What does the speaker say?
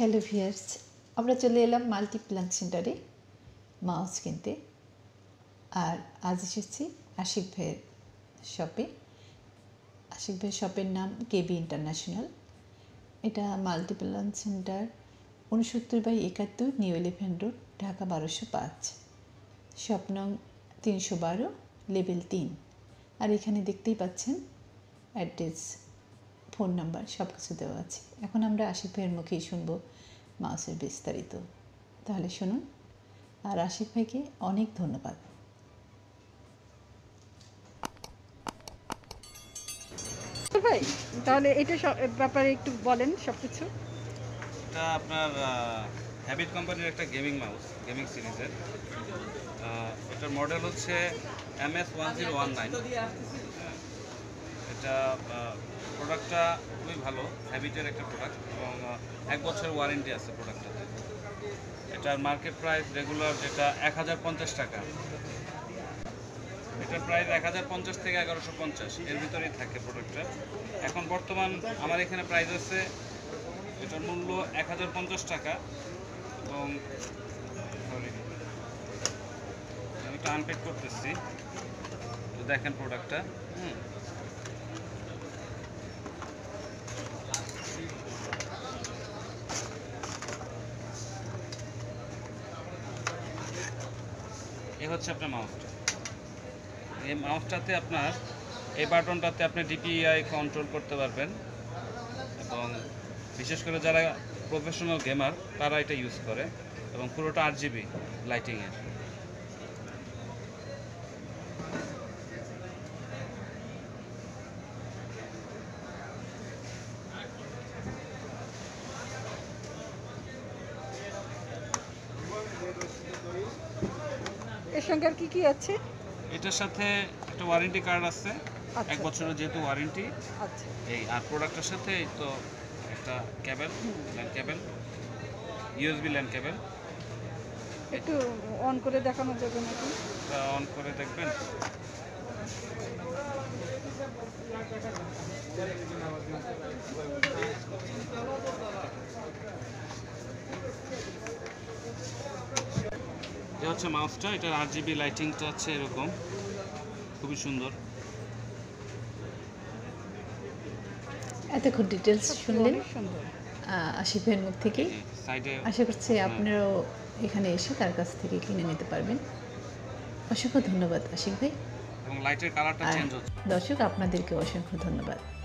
Hello viewers আমরা চলে এলাম মাল্টিপ্লান সেন্টারে মাউস কিনতে আর আজ এসেছি আশিক ভাইয়ের শপে। আশিক ভাইয়ের শপের নাম কেবি ইন্টারন্যাশনাল। এটা multiplan center 69/71 new elephant road Dhaka 1205 shop নং 312 লেভেল 3। আর এখানে দেখতেই পাচ্ছেন অ্যাড্রেস फोन नम्बर सबकिछ देवा आछे। एखन आमरा आशिक भाइयेर मुखेई शुनबो माउसेर विस्तारित। ताहले शुनुन आर आशिक भाइके अनेक धन्यवाद। भाई ताहले एटा ব্যাপারে একটু বলেন সবকিছু। এটা আপনার হ্যাবিট কোম্পানির একটা গেমিং মাউস, গেমিং সিরিজের। এটার মডেল হচ্ছে MS 1019। এটা प्रोडक्टा खूब भलो हैबिटर एक प्रोडक्ट और एक बचर वारेंटी आछे प्रोडक्टाते। एटार मार्केट प्राइस रेगुलर जेटा 1050 टाका, एटार प्राइस 1050 थेके 1150 एर भितरेई थाके प्रोडक्टटा। एखन बर्तमान आमार एखाने प्राइस आछे एटार मूल्य 1050 टाका एबं आमि एटा आनप्याक करतेछि। तो देखें प्रोडक्टटा माउसटाते आपनार ए बाटनटाते आपनि DPI कंट्रोल करते पारबेन एबं विशेष करे जारा प्रोफेशनल गेमार तारा एटा यूज करे एबं पुरोटा RGB लाइटिंग एर। संगार की আছে এটার সাথে একটা ওয়ারেন্টি কার্ড আছে, এক বছরের যেহেতু ওয়ারেন্টি। আচ্ছা এই আর প্রোডাক্টের সাথে তো একটা cable, LAN cable, USB LAN cable. একটু অন করে দেখানো যাবে নাকি? অন করে দেখবেন। ये हच्छे माउसटा, एटार RGB लाइटिंगटा आछे एरकम खूबई सुंदर। एतक्षण डिटेल्स शुनलेन आशिफের मुख थेके। आशा करছি আপনারাও এখানে এসে তার কাছ থেকে কিনে নিতে পারবেন। অসংখ্য ধন্যবাদ আশিক ভাই। এবং লাইটের কালারটা চেঞ্জ হচ্ছে। দর্শক আপনাদেরকে অসংখ্য ধন্যবাদ।